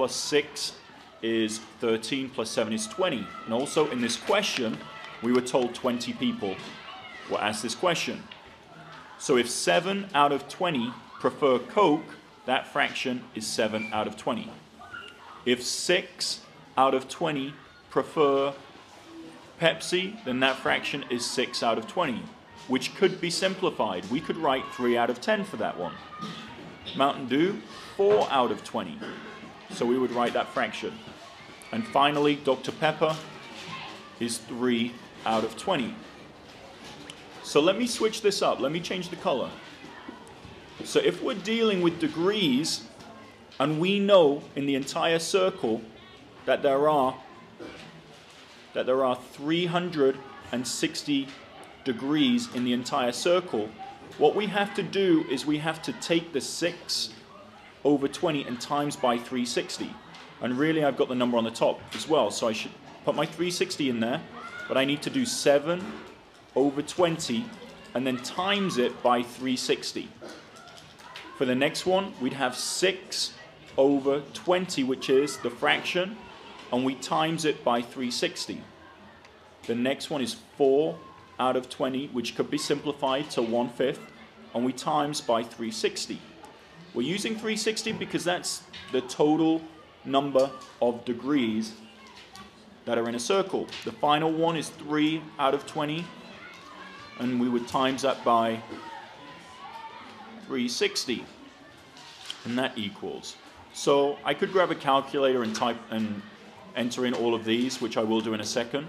plus 6 is 13, plus 7 is 20. And also in this question, we were told 20 people were asked this question. So if 7 out of 20 prefer Coke, that fraction is 7 out of 20. If 6 out of 20 prefer Pepsi, then that fraction is 6 out of 20, which could be simplified. We could write 3 out of 10 for that one. Mountain Dew, 4 out of 20. So we would write that fraction. And finally, Dr. Pepper is 3 out of 20. So let me switch this up. Let me change the color. So if we're dealing with degrees, and we know in the entire circle that there are 360 degrees in the entire circle, what we have to do is we have to take the 6 over 20 and times by 360. And really, I've got the number on the top as well, so I should put my 360 in there, but I need to do 7 over 20 and then times it by 360. For the next one, we'd have 6 over 20, which is the fraction, and we times it by 360. The next one is 4 out of 20, which could be simplified to 1/5, and we times by 360. We're using 360 because that's the total number of degrees that are in a circle. The final one is 3 out of 20, and we would times that by 360, and that equals. So I could grab a calculator and type and enter in all of these, which I will do in a second.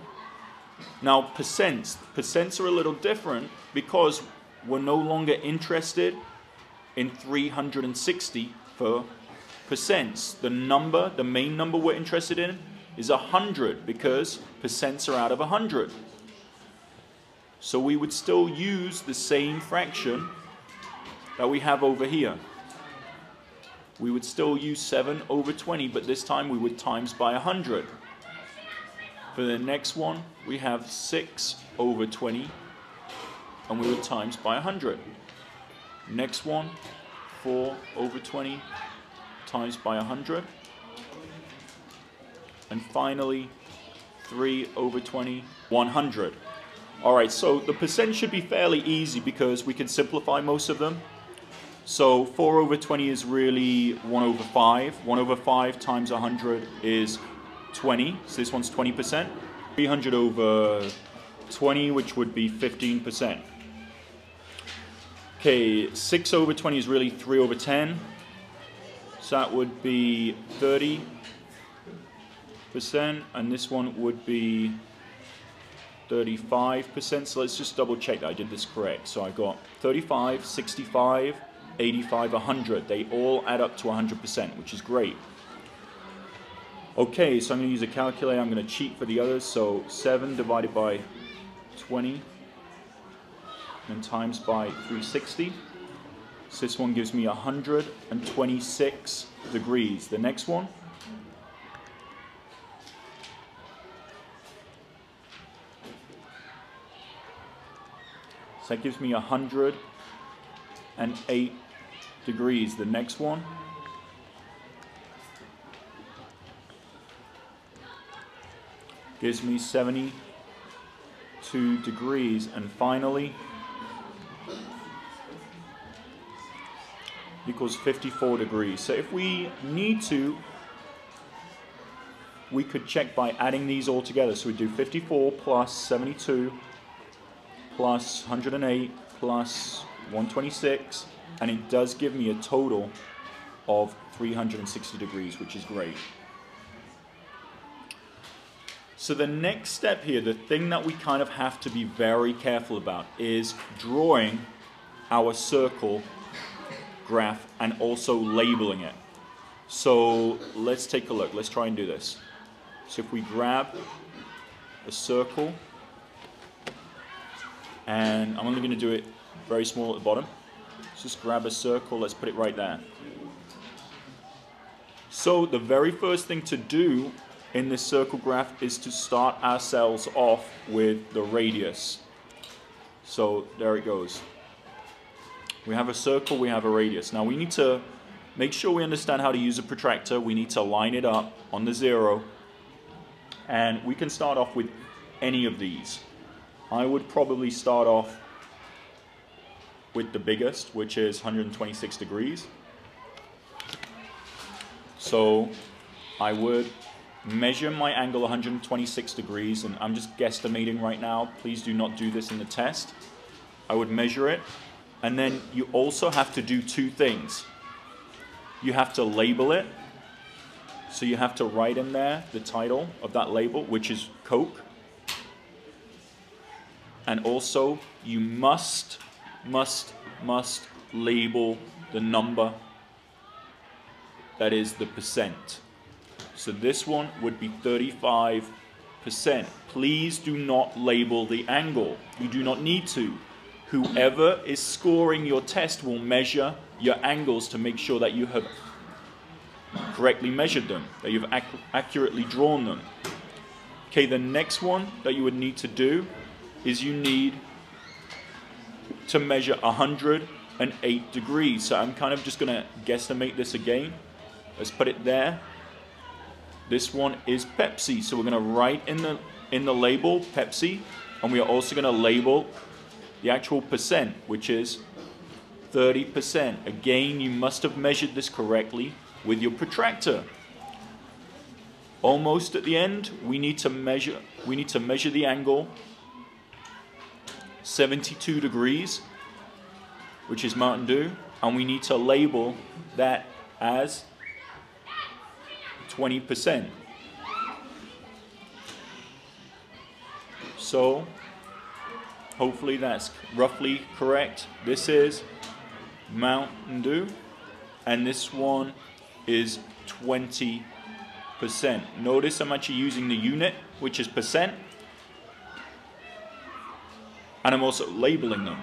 Now, percents. Percents are a little different because we're no longer interested in 360 for percents. The number, the main number we're interested in is 100, because percents are out of 100. So we would still use the same fraction that we have over here. We would still use 7 over 20, but this time we would times by 100. For the next one, we have 6 over 20, and we would times by 100. Next one, 4 over 20, times by 100. And finally, 3 over 20, 100. Alright, so the percent should be fairly easy because we can simplify most of them. So 4 over 20 is really 1 over 5. 1 over 5 times 100 is 20. So this one's 20%. 300 over 20, which would be 15%. Okay, 6 over 20 is really 3 over 10. So that would be 30%. And this one would be 35%. So let's just double check that I did this correct. So I got 35, 65, 85, 100. They all add up to 100%, which is great. Okay, so I'm going to use a calculator. I'm going to cheat for the others. So 7 divided by 20 and times by 360. So this one gives me 126 degrees. The next one, 108 degrees. The next one, 72 degrees. And finally, equals 54 degrees. So if we need to, we could check by adding these all together. So we do 54 plus 72 plus 108 plus 126, and it does give me a total of 360 degrees, which is great. So the next step here, the thing that we kind of have to be very careful about, is drawing our circle graph and also labeling it. So let's take a look. Let's try and do this. So if we grab a circle, and I'm only going to do it very small at the bottom. Let's just grab a circle. Let's put it right there. So the very first thing to do in this circle graph is to start ourselves off with the radius. So there it goes. We have a circle, we have a radius. Now we need to Make sure we understand how to use a protractor. We need to line it up on the zero. And we can start off with any of these. I would probably start off with the biggest, which is 126 degrees. So I would measure my angle 126 degrees, and I'm just guesstimating right now. Please do not do this in the test. I would measure it, and then you also have to do two things. You have to label it, so you have to write in there the title of that label, which is Coke. And also, you must label the number, that is the percent. So this one would be 35%. Please do not label the angle. You do not need to. Whoever is scoring your test will measure your angles to make sure that you have correctly measured them, that you've accurately drawn them. Okay, the next one that you would need to do is you need to measure 108 degrees. So I'm kind of just gonna guesstimate this again. Let's put it there. This one is Pepsi. So we're gonna write in the label Pepsi, and we are also gonna label the actual percent, which is 30%. Again, you must have measured this correctly with your protractor. Almost at the end, we need to measure the angle 72 degrees, which is Mountain Dew, and we need to label that as 20%. So hopefully that's roughly correct. This is Mountain Dew, and this one is 20%. Notice I'm actually using the unit, which is percent, and I'm also labeling them.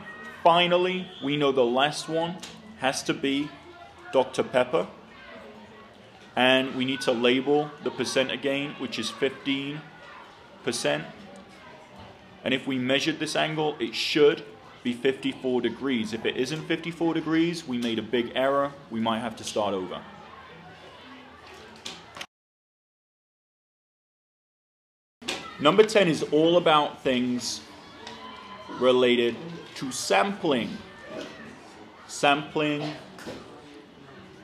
Finally, we know the last one has to be Dr. Pepper, and we need to label the percent again, which is 15%. And if we measured this angle, it should be 54 degrees. If it isn't 54 degrees, we made a big error. We might have to start over. Number 10 is all about things related to sampling. Sampling,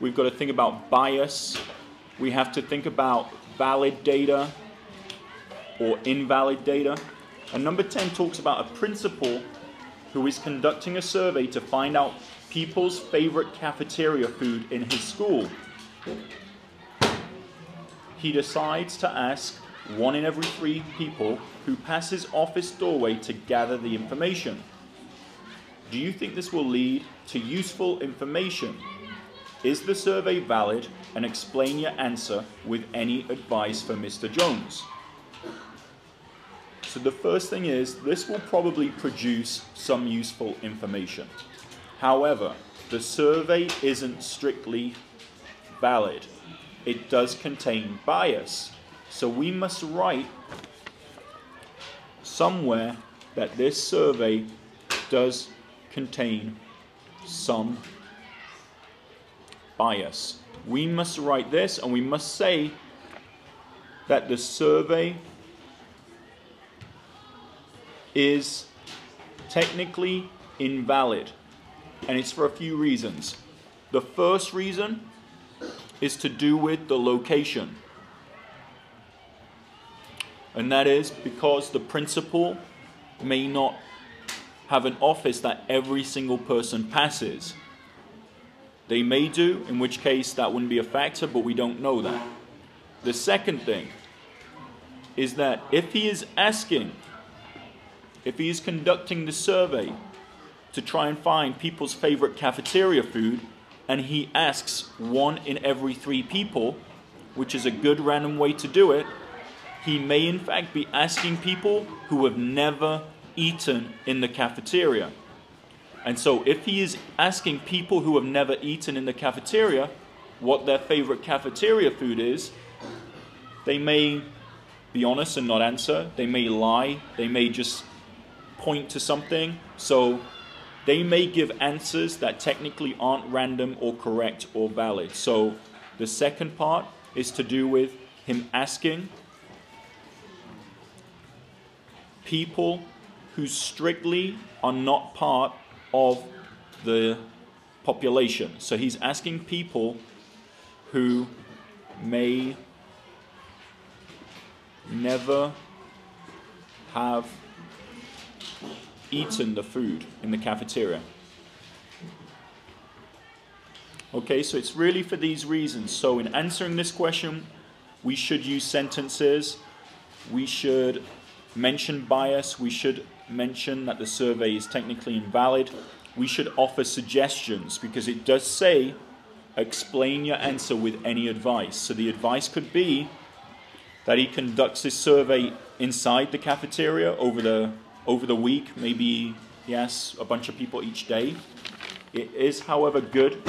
we've got to think about bias. We have to think about valid data or invalid data. And number 10 talks about a principal who is conducting a survey to find out people's favorite cafeteria food in his school. He decides to ask one in every three people who pass his office doorway to gather the information. Do you think this will lead to useful information? Is the survey valid, and explain your answer with any advice for Mr. Jones? So the first thing is, this will probably produce some useful information. However, the survey isn't strictly valid. It does contain bias. So we must write somewhere that this survey does contain some bias. We must write this, and we must say that the survey is technically invalid, and it's for a few reasons. The first reason is to do with the location, and that is because the principal may not have an office that every single person passes. They may do, in which case that wouldn't be a factor, but we don't know that. The second thing is that if he is conducting the survey to try and find people's favorite cafeteria food, and he asks one in every three people, which is a good random way to do it, he may in fact be asking people who have never eaten in the cafeteria. And so if he is asking people who have never eaten in the cafeteria what their favorite cafeteria food is, they may be honest and not answer. They may lie. They may just point to something. So They may give answers that technically aren't random or correct or valid. So the second part is to do with him asking people who strictly are not part of the population. So he's asking people who may never have eaten the food in the cafeteria. Okay, so it's really for these reasons. So in answering this question, we should use sentences, we should mention bias, we should mention that the survey is technically invalid, we should offer suggestions, because it does say explain your answer with any advice. So the advice could be that he conducts this survey inside the cafeteria over the week. Maybe he asks a bunch of people each day. It is, however, good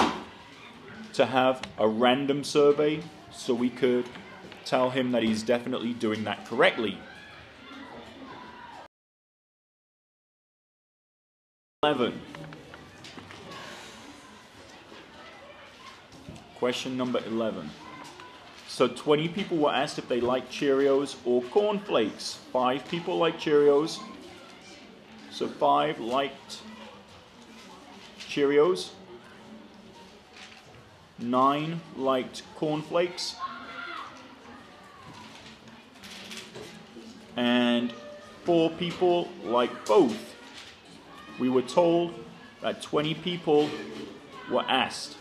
to have a random survey, so we could tell him that he's definitely doing that correctly. 11. Question number 11. So 20 people were asked if they liked Cheerios or cornflakes. 5 people liked Cheerios. So 5 liked Cheerios. 9 liked cornflakes. And 4 people liked both. We were told that 20 people were asked.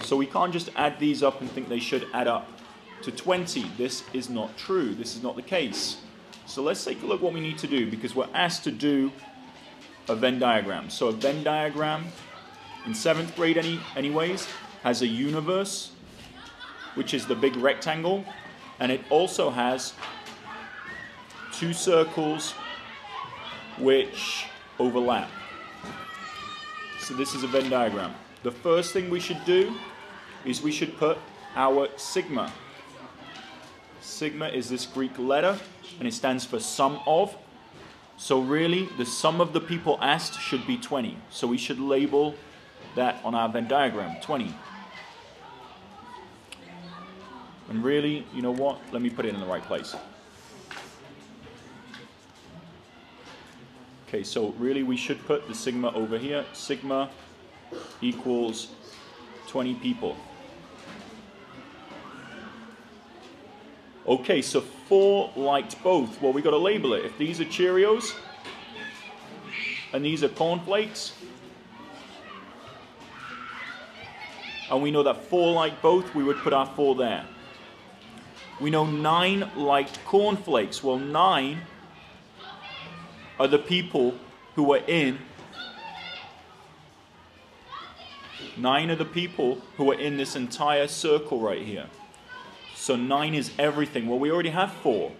So we can't just add these up and think they should add up to 20. This is not true. This is not the case. So let's take a look what we need to do, because we're asked to do a Venn diagram. So a Venn diagram, in 7th grade anyways, has a universe, which is the big rectangle, and it also has 2 circles which overlap. So this is a Venn diagram. The first thing we should do is we should put our sigma. Sigma is this Greek letter, and it stands for sum of. So really, the sum of the people asked should be 20. So we should label that on our Venn diagram, 20. And really, you know what? Let me put it in the right place. Okay, so really we should put the sigma over here. Sigma equals 20 people. Okay, so 4 liked both. Well, we got to label it. If these are Cheerios and these are cornflakes, and we know that 4 liked both, we would put our 4 there. We know 9 liked cornflakes. Well, 9 are the people who were in 9 of the people who are in this entire circle right here. So 9 is everything. Well, we already have 4.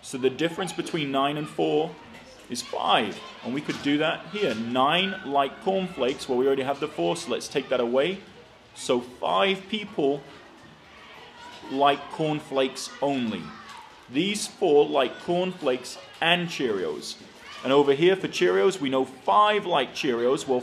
So the difference between 9 and 4 is 5. And we could do that here. 9 like cornflakes. Well, we already have the 4, so let's take that away. So 5 people like cornflakes only. These 4 like cornflakes and Cheerios. And over here for Cheerios, we know 5 like Cheerios. Well,